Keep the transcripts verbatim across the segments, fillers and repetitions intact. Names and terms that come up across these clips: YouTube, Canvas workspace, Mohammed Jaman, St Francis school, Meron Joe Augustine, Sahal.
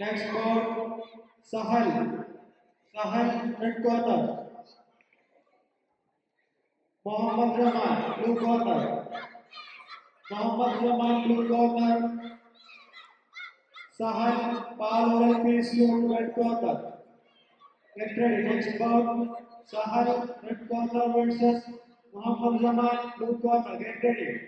Next for Sahal. Sahal, third corner. Mohammed Jaman, blue corner. Mohammed Jaman, blue corner. Sahal, ball over face, red corner. Get ready. Next bout. Sahal, red corner versus Mohammed Jaman, blue corner. Get ready.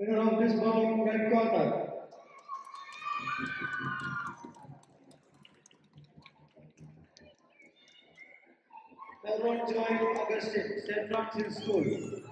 Winner of this bout, red corner. Meron Joe Augustine, St Francis School.